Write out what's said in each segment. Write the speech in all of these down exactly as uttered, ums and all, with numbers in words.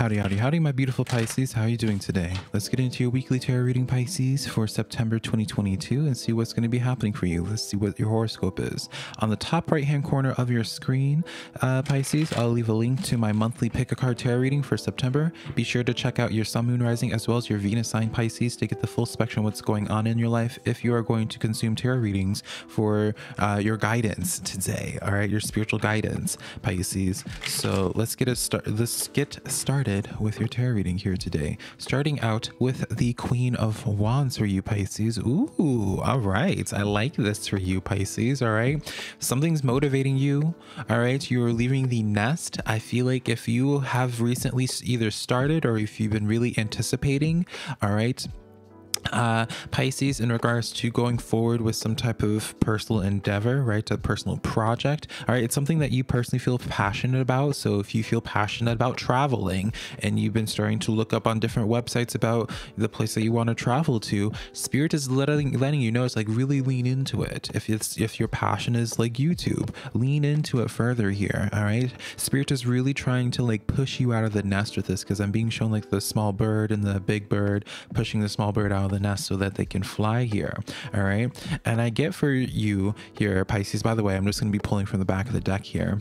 Howdy, howdy, howdy, my beautiful Pisces. How are you doing today? Let's get into your weekly tarot reading, Pisces, for September twenty twenty-two and see what's going to be happening for you. Let's see what your horoscope is. On the top right-hand corner of your screen, uh, Pisces, I'll leave a link to my monthly pick-a-card tarot reading for September. Be sure to check out your Sun, Moon, Rising, as well as your Venus sign, Pisces, to get the full spectrum of what's going on in your life if you are going to consume tarot readings for uh, your guidance today, all right? Your spiritual guidance, Pisces. So let's get, a start let's get started with your tarot reading here today, starting out with the Queen of Wands for you, Pisces. Ooh, all right, I like this for you, Pisces. All right, something's motivating you. All right, you're leaving the nest. I feel like if you have recently either started or if you've been really anticipating, all right, uh Pisces, in regards to going forward with some type of personal endeavor, right, a personal project, all right, it's something that you personally feel passionate about. So if you feel passionate about traveling and you've been starting to look up on different websites about the place that you want to travel to, Spirit is letting letting you know, it's like, really lean into it. If it's if your passion is like YouTube, lean into it further here, all right? Spirit is really trying to like push you out of the nest with this, because I'm being shown like the small bird and the big bird, pushing the small bird out of the nest so that they can fly here, all right? And I get for you here, Pisces, by the way, I'm just going to be pulling from the back of the deck here.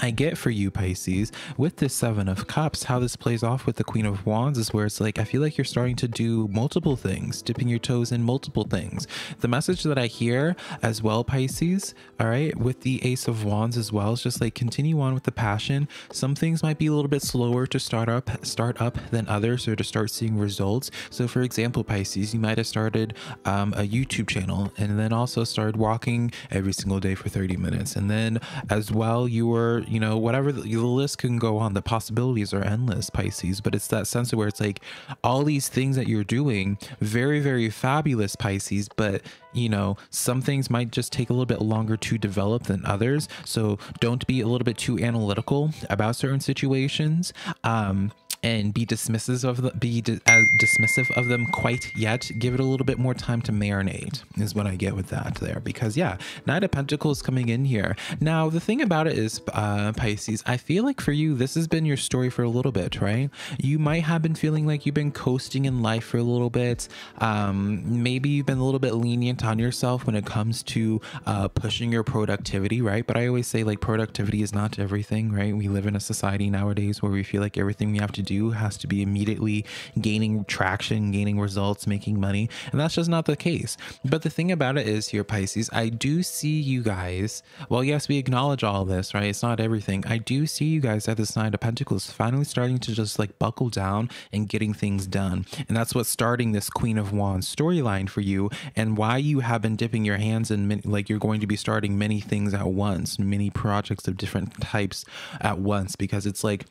I get for you, Pisces, with the Seven of Cups, how this plays off with the Queen of Wands is where it's like, I feel like you're starting to do multiple things, dipping your toes in multiple things. The message that I hear as well, Pisces, all right, with the Ace of Wands as well, is just like, continue on with the passion. Some things might be a little bit slower to start up, start up than others, or to start seeing results. So for example, Pisces, you might have started um, a YouTube channel and then also started walking every single day for thirty minutes. And then as well, you were, you know, whatever, the, the list can go on. The possibilities are endless, Pisces, but it's that sense of where it's like all these things that you're doing, very, very fabulous, Pisces, but you know, some things might just take a little bit longer to develop than others. So don't be a little bit too analytical about certain situations. Um, and be dismissive of the, be di uh, dismissive of them quite yet. Give it a little bit more time to marinate is what I get with that there, because yeah, Knight of Pentacles coming in here. Now the thing about it is, uh, Pisces, I feel like for you, this has been your story for a little bit, right? You might have been feeling like you've been coasting in life for a little bit. Um, maybe you've been a little bit lenient on yourself when it comes to uh, pushing your productivity, right? But I always say like productivity is not everything, right? We live in a society nowadays where we feel like everything we have to do do has to be immediately gaining traction, gaining results, making money, and that's just not the case. But the thing about it is here, Pisces, I do see you guys, well, yes, we acknowledge all this, right? It's not everything. I do see you guys at this Nine of Pentacles finally starting to just like buckle down and getting things done, and that's what's starting this Queen of Wands storyline for you, and why you have been dipping your hands in many, like you're going to be starting many things at once, many projects of different types at once, because it's like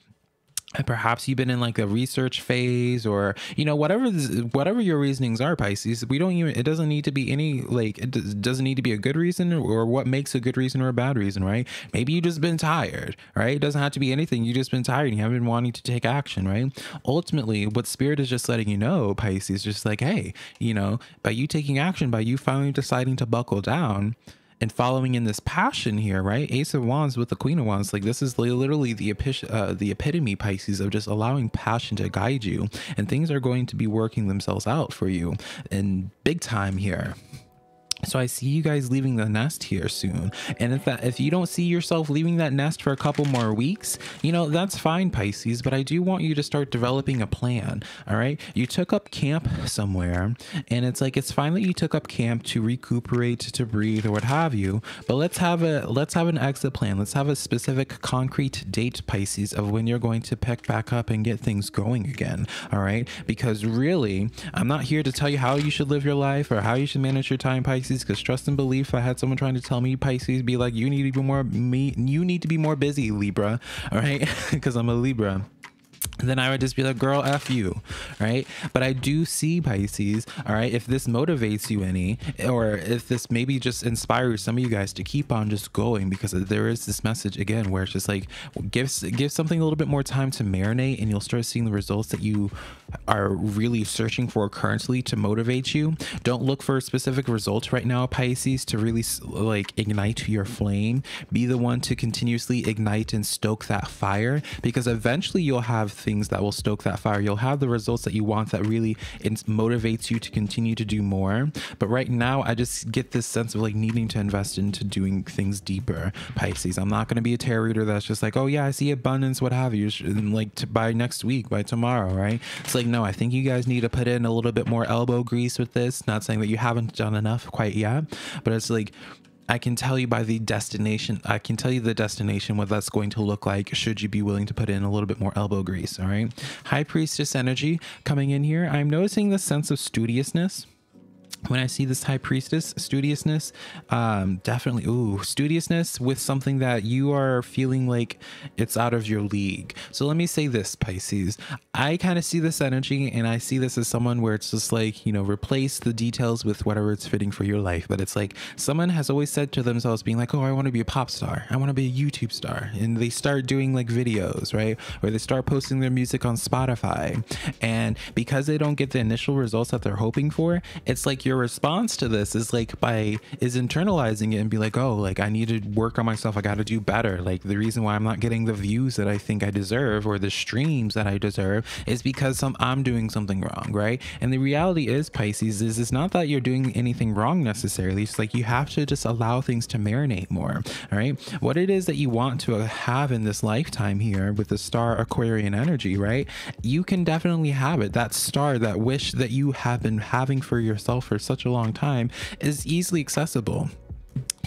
perhaps you've been in like a research phase, or you know, whatever this, whatever your reasonings are, Pisces, we don't even, it doesn't need to be any like, it doesn't need to be a good reason or what makes a good reason or a bad reason, right? Maybe you just been tired, right? It doesn't have to be anything. You just been tired and you haven't been wanting to take action, right? Ultimately what Spirit is just letting you know, Pisces, just like, hey, you know, by you taking action, by you finally deciding to buckle down and following in this passion here, right? Ace of Wands with the Queen of Wands, like this is literally the epi uh, the epitome, Pisces, of just allowing passion to guide you, and things are going to be working themselves out for you in big time here. So I see you guys leaving the nest here soon. And if that, if you don't see yourself leaving that nest for a couple more weeks, you know, that's fine, Pisces, but I do want you to start developing a plan. All right. You took up camp somewhere, and it's like, it's fine that you took up camp to recuperate, to breathe, or what have you, but let's have a, let's have an exit plan. Let's have a specific concrete date, Pisces, of when you're going to pick back up and get things going again. All right. Because really, I'm not here to tell you how you should live your life or how you should manage your time, Pisces, because trust and belief, I had someone trying to tell me, Pisces, be like, you need to be more me you need to be more busy, Libra, all right? Because I'm a Libra. And then I would just be like, girl, F you, right? But I do see, Pisces, all right, if this motivates you any, or if this maybe just inspires some of you guys to keep on just going, because there is this message again where it's just like, give, give something a little bit more time to marinate, and you'll start seeing the results that you are really searching for currently to motivate you. Don't look for specific results right now, Pisces, to really like ignite your flame. Be the one to continuously ignite and stoke that fire, because eventually you'll have things that will stoke that fire. You'll have the results that you want that really motivates you to continue to do more. But right now, I just get this sense of like needing to invest into doing things deeper, Pisces. I'm not going to be a tarot reader that's just like, oh yeah, I see abundance, what have you, and like to, by next week, by tomorrow, right? It's like, no, I think you guys need to put in a little bit more elbow grease with this. Not saying that you haven't done enough quite yet, but it's like, I can tell you by the destination, I can tell you the destination, what that's going to look like, should you be willing to put in a little bit more elbow grease, all right? High Priestess energy coming in here. I'm noticing the sense of studiousness. When I see this High Priestess, studiousness, um, definitely, ooh, studiousness with something that you are feeling like it's out of your league. So let me say this, Pisces, I kind of see this energy, and I see this as someone where it's just like, you know, replace the details with whatever it's fitting for your life. But it's like someone has always said to themselves being like, oh, I want to be a pop star. I want to be a YouTube star. And they start doing like videos, right? Or they start posting their music on Spotify. And because they don't get the initial results that they're hoping for, it's like your response to this is like by is internalizing it and be like, oh, like I need to work on myself. I got to do better. Like the reason why I'm not getting the views that I think I deserve or the streams that I deserve is because some I'm doing something wrong, right? And the reality is, Pisces, is it's not that you're doing anything wrong necessarily. It's like you have to just allow things to marinate more, all right? What it is that you want to have in this lifetime here with the Star Aquarian energy, right? You can definitely have it. That star, that wish that you have been having for yourself for such a long time is easily accessible.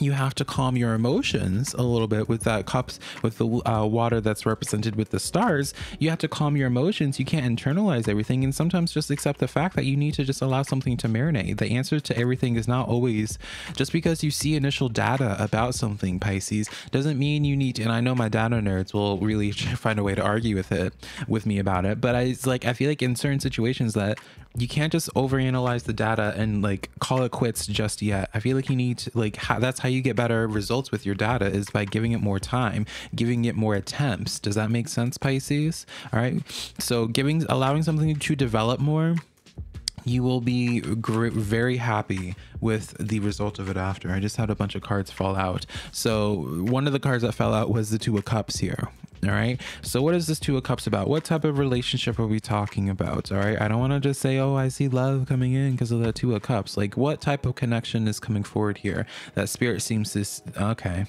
You have to calm your emotions a little bit with that cups, with the uh, water that's represented with the stars. You have to calm your emotions. You can't internalize everything, and sometimes just accept the fact that you need to just allow something to marinate. The answer to everything is not always just because you see initial data about something, Pisces, doesn't mean you need to, and I know my data nerds will really find a way to argue with it with me about it, but I, it's like I feel like in certain situations that you can't just overanalyze the data and like call it quits just yet. I feel like you need to like how, that's how you get better results with your data is by giving it more time, giving it more attempts. Does that make sense, Pisces? All right. So giving, allowing something to develop more, you will be very happy with the result of it after. I just had a bunch of cards fall out. So one of the cards that fell out was the Two of Cups here. All right. So what is this Two of Cups about? What type of relationship are we talking about? All right. I don't want to just say, oh, I see love coming in because of the Two of Cups. Like what type of connection is coming forward here? That spirit seems to. Okay.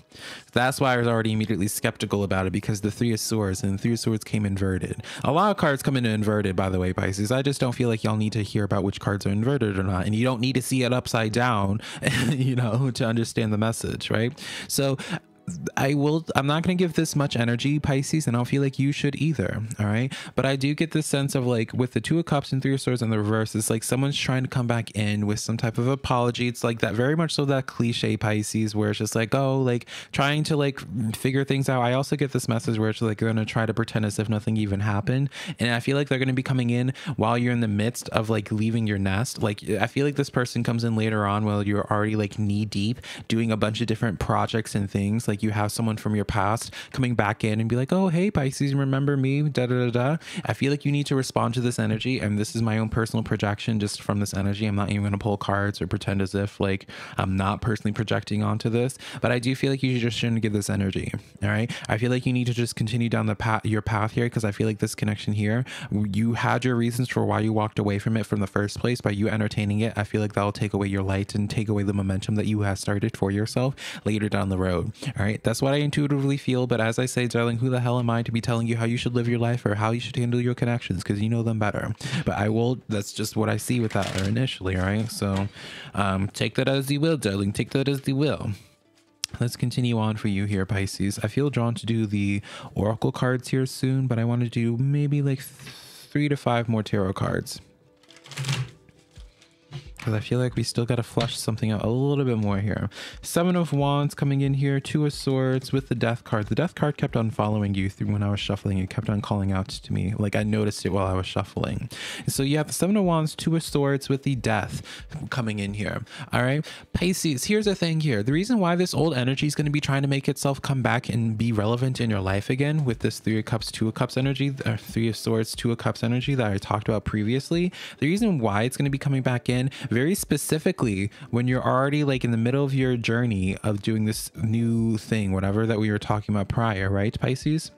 That's why I was already immediately skeptical about it, because the Three of Swords and the Three of Swords came inverted. A lot of cards come in inverted, by the way, Pisces. I just don't feel like y'all need to hear about which cards are inverted or not. And you don't need to see it upside down, you know, to understand the message. Right. So I will, I'm not going to give this much energy, Pisces, and I don't feel like you should either. All right. But I do get this sense of like with the Two of Cups and Three of Swords in the reverse, it's like someone's trying to come back in with some type of apology. It's like that very much so that cliche, Pisces, where it's just like, oh, like trying to like figure things out. I also get this message where it's like they're going to try to pretend as if nothing even happened. And I feel like they're going to be coming in while you're in the midst of like leaving your nest. Like I feel like this person comes in later on while you're already like knee deep doing a bunch of different projects and things. Like you have someone from your past coming back in and be like, oh, hey, Pisces, remember me, da, da, da, da. I feel like you need to respond to this energy. And this is my own personal projection just from this energy. I'm not even going to pull cards or pretend as if like I'm not personally projecting onto this. But I do feel like you just shouldn't give this energy. All right. I feel like you need to just continue down the path, your path here, because I feel like this connection here, you had your reasons for why you walked away from it from the first place. By you entertaining it, I feel like that'll take away your light and take away the momentum that you have started for yourself later down the road. All right. That's what I intuitively feel. But as I say, darling, who the hell am I to be telling you how you should live your life or how you should handle your connections? Because you know them better. But I will. That's just what I see with that initially. All right. So um, take that as you will, darling. Take that as you will. Let's continue on for you here, Pisces. I feel drawn to do the Oracle cards here soon, but I want to do maybe like three to five more tarot cards. because I feel like we still got to flush something out a little bit more here. Seven of Wands coming in here, Two of Swords with the Death card. The Death card kept on following you through when I was shuffling. It kept on calling out to me. Like, I noticed it while I was shuffling. So you have the Seven of Wands, Two of Swords with the Death coming in here. All right, Pisces, here's the thing here. The reason why this old energy is going to be trying to make itself come back and be relevant in your life again with this Three of Cups, Two of Cups energy, or Three of Swords, Two of Cups energy that I talked about previously, the reason why it's going to be coming back in very specifically when you're already like in the middle of your journey of doing this new thing, whatever that we were talking about prior, right, Pisces?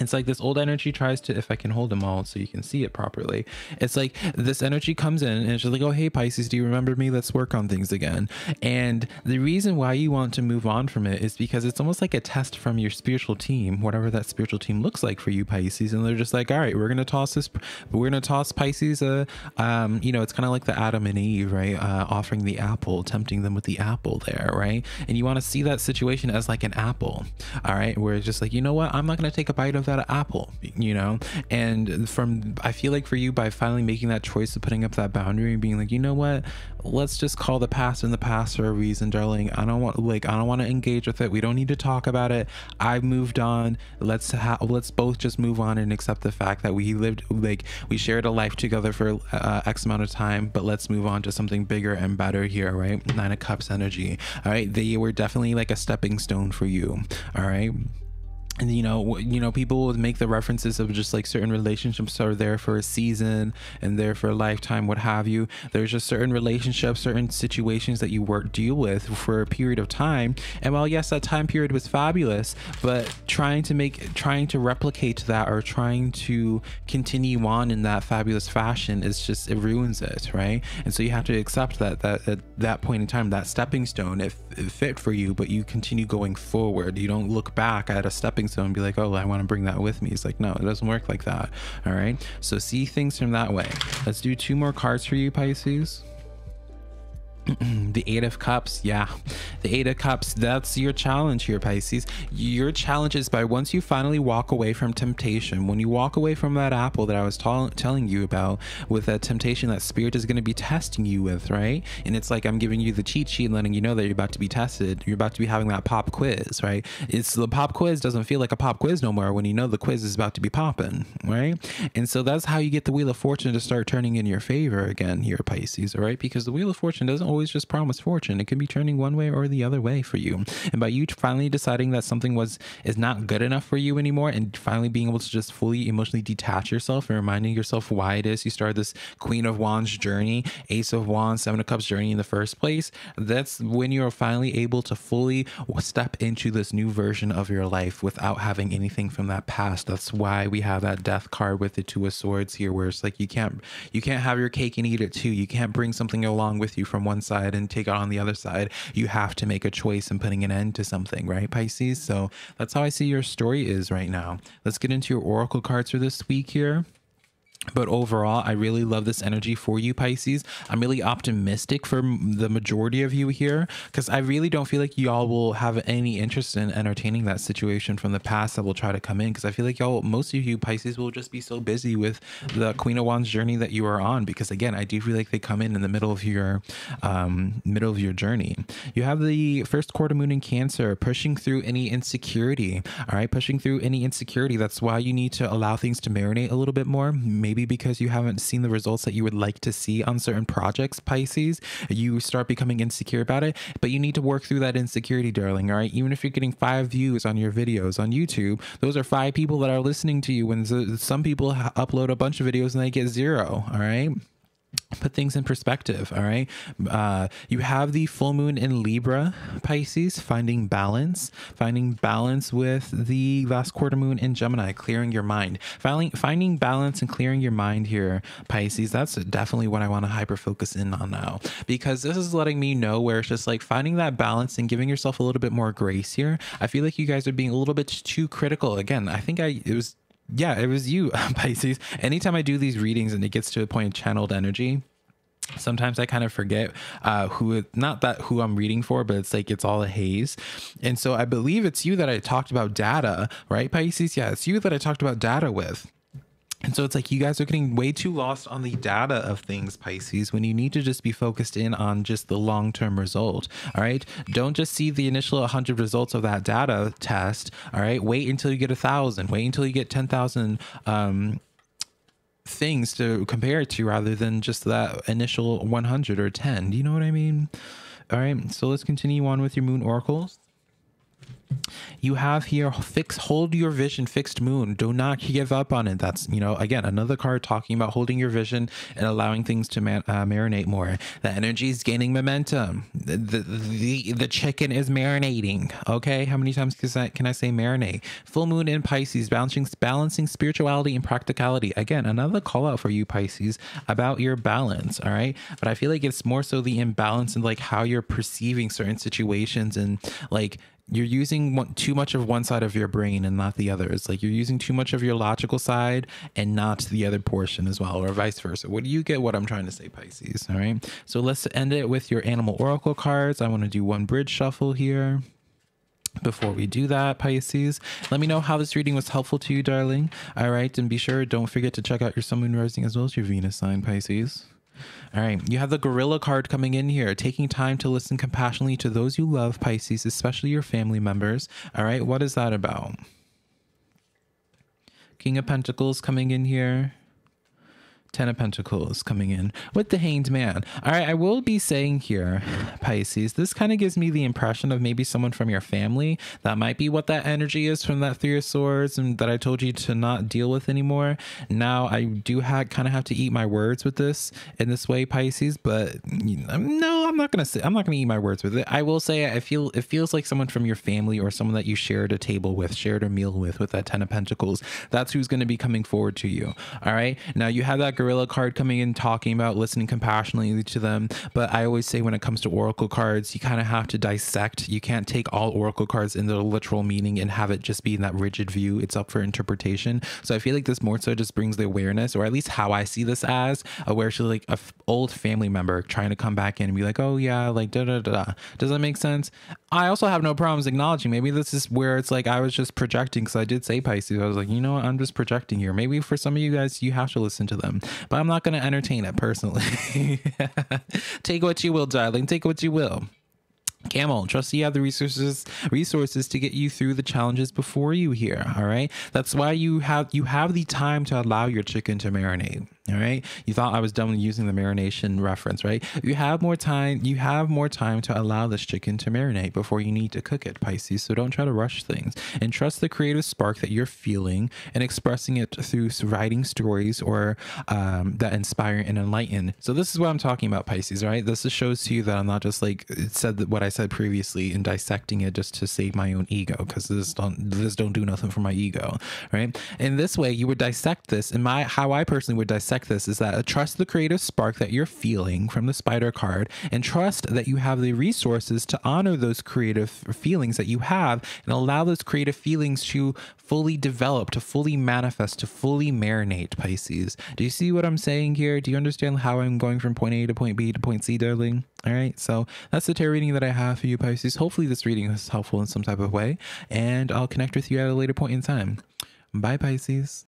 It's like this old energy tries to, if I can hold them all so you can see it properly. It's like this energy comes in and it's just like, oh, hey, Pisces, do you remember me? Let's work on things again. And the reason why you want to move on from it is because it's almost like a test from your spiritual team, whatever that spiritual team looks like for you, Pisces. And they're just like, all right, we're going to toss this, we're going to toss Pisces, uh, um, you know, it's kind of like the Adam and Eve, right? Uh, offering the apple, tempting them with the apple there, right? And you want to see that situation as like an apple, all right? Where it's just like, you know what? I'm not going to take a bite of that apple, you know? And from, I feel like for you, by finally making that choice of putting up that boundary and being like, you know what, let's just call the past in the past for a reason, darling. I don't want, like, I don't want to engage with it. We don't need to talk about it. I've moved on. Let's ha let's both just move on and accept the fact that we lived, like, we shared a life together for uh, X amount of time, but let's move on to something bigger and better here, right? Nine of Cups energy. All right. They were definitely like a stepping stone for you. All right. And you know, you know, people would make the references of just like certain relationships are there for a season and there for a lifetime, what have you. There's just certain relationships, certain situations that you work deal with for a period of time. And while yes, that time period was fabulous, but trying to make, trying to replicate that or trying to continue on in that fabulous fashion is just, it ruins it, right? And so you have to accept that that at that point in time, that stepping stone, if it, it fit for you, but you continue going forward. You don't look back at a stepping so and be like, oh, I want to bring that with me. It's like, no, it doesn't work like that. All right, so see things from that way. Let's do two more cards for you, Pisces. The Eight of Cups. Yeah, the Eight of Cups, that's your challenge here, Pisces. Your challenge is by once you finally walk away from temptation, when you walk away from that apple that I was telling you about, with that temptation that spirit is going to be testing you with, right? And it's like, I'm giving you the cheat sheet and letting you know that you're about to be tested. You're about to be having that pop quiz, right? It's the pop quiz doesn't feel like a pop quiz no more when you know the quiz is about to be popping, right? And so that's how you get the Wheel of Fortune to start turning in your favor again here, Pisces, all right? Because the Wheel of Fortune doesn't always just promise fortune. It can be turning one way or the other way for you, and by you finally deciding that something was is not good enough for you anymore and finally being able to just fully emotionally detach yourself and reminding yourself why it is you started this Queen of Wands journey, Ace of Wands, Seven of Cups journey in the first place, that's when you're finally able to fully step into this new version of your life without having anything from that past. That's why we have that Death card with the Two of Swords here, where it's like you can't you can't have your cake and eat it too. You can't bring something along with you from one side and take it on the other side. You have to make a choice and putting an end to something, right, Pisces? So that's how I see your story is right now. Let's get into your oracle cards for this week here. But overall, I really love this energy for you, Pisces. I'm really optimistic for the majority of you here, because I really don't feel like y'all will have any interest in entertaining that situation from the past that will try to come in, because I feel like y'all, most of you Pisces, will just be so busy with the Queen of Wands journey that you are on, because again, I do feel like they come in in the middle of your um, middle of your journey. You have the first quarter moon in Cancer, pushing through any insecurity, all right? Pushing through any insecurity. That's why you need to allow things to marinate a little bit more. Maybe because you haven't seen the results that you would like to see on certain projects, Pisces, you start becoming insecure about it, but you need to work through that insecurity, darling, all right? Even if you're getting five views on your videos on YouTube, those are five people that are listening to you, when some people upload a bunch of videos and they get zero, all right? Put things in perspective, all right? Uh, you have the full moon in Libra, Pisces, finding balance, finding balance with the last quarter moon in Gemini, clearing your mind. Finding, finding balance and clearing your mind here, Pisces, that's definitely what I want to hyper-focus in on now, because this is letting me know where it's just like finding that balance and giving yourself a little bit more grace here. I feel like you guys are being a little bit too critical. Again, I think I it was... Yeah, it was you, Pisces. Anytime I do these readings and it gets to a point of channeled energy, sometimes I kind of forget uh, who, not that who I'm reading for, but it's like, it's all a haze. And so I believe it's you that I talked about data, right, Pisces? Yeah, it's you that I talked about data with. And so it's like you guys are getting way too lost on the data of things, Pisces, when you need to just be focused in on just the long-term result. All right. Don't just see the initial one hundred results of that data test. All right. Wait until you get a thousand. Wait until you get ten thousand um, things to compare it to rather than just that initial one hundred or ten. Do you know what I mean? All right. So let's continue on with your moon oracles. You have here fix hold your vision, fixed moon. Do not give up on it. That's, you know, again, another card talking about holding your vision and allowing things to man, uh, marinate more. The energy is gaining momentum. The, the, the, the chicken is marinating. Okay. How many times can I, can I say marinate? Full moon in Pisces, balancing, balancing spirituality and practicality. Again, another call out for you, Pisces, about your balance. All right. But I feel like it's more so the imbalance in like how you're perceiving certain situations and like, you're using one, too much of one side of your brain and not the other. It's like you're using too much of your logical side and not the other portion as well, or vice versa. What do you get what I'm trying to say, Pisces? All right. So let's end it with your animal oracle cards. I want to do one bridge shuffle here. Before we do that, Pisces, let me know how this reading was helpful to you, darling. All right. And be sure, don't forget to check out your sun, moon, rising, as well as your Venus sign, Pisces. All right. You have the gorilla card coming in here, taking time to listen compassionately to those you love, Pisces, especially your family members. All right. What is that about? King of Pentacles coming in here. Ten of Pentacles coming in with the Hanged Man. All right, I will be saying here, Pisces, this kind of gives me the impression of maybe someone from your family. That might be what that energy is from that Three of Swords and that I told you to not deal with anymore. Now I do have kind of have to eat my words with this in this way, Pisces, but no, I'm not going to say, I'm not going to eat my words with it. I will say I feel, it feels like someone from your family or someone that you shared a table with, shared a meal with, with that Ten of Pentacles. That's who's going to be coming forward to you. All right. Now you have that gorilla card coming in talking about listening compassionately to them, but I always say when it comes to oracle cards, you kind of have to dissect. You can't take all oracle cards in their literal meaning and have it just be in that rigid view. It's up for interpretation. So I feel like this more so just brings the awareness, or at least how I see this as aware to like a old family member trying to come back in and be like, oh yeah, like da da da da. Does that make sense? I also have no problems acknowledging maybe this is where it's like I was just projecting, because I did say Pisces, I was like, you know what, I'm just projecting here. Maybe for some of you guys you have to listen to them, but I'm not going to entertain it personally. Take what you will, darling. Take what you will. Camel, trust you have the resources resources to get you through the challenges before you here. All right. That's why you have you have the time to allow your chicken to marinate. All right. You thought I was done using the marination reference, right? You have more time. You have more time to allow this chicken to marinate before you need to cook it, Pisces. So don't try to rush things and trust the creative spark that you're feeling and expressing it through writing stories or um, that inspire and enlighten. So this is what I'm talking about, Pisces. All right. This shows to you that I'm not just like said that what I said previously and dissecting it just to save my own ego, because this don't this don't do nothing for my ego, right? And this way you would dissect this. And my how I personally would dissect this is that trust the creative spark that you're feeling from the spider card, and trust that you have the resources to honor those creative feelings that you have and allow those creative feelings to fully develop, to fully manifest, to fully marinate, Pisces. Do you see what I'm saying here? Do you understand how I'm going from point A to point B to point C, darling? All right. So that's the tarot reading that I have for you, Pisces. Hopefully this reading was helpful in some type of way, and I'll connect with you at a later point in time. Bye, Pisces.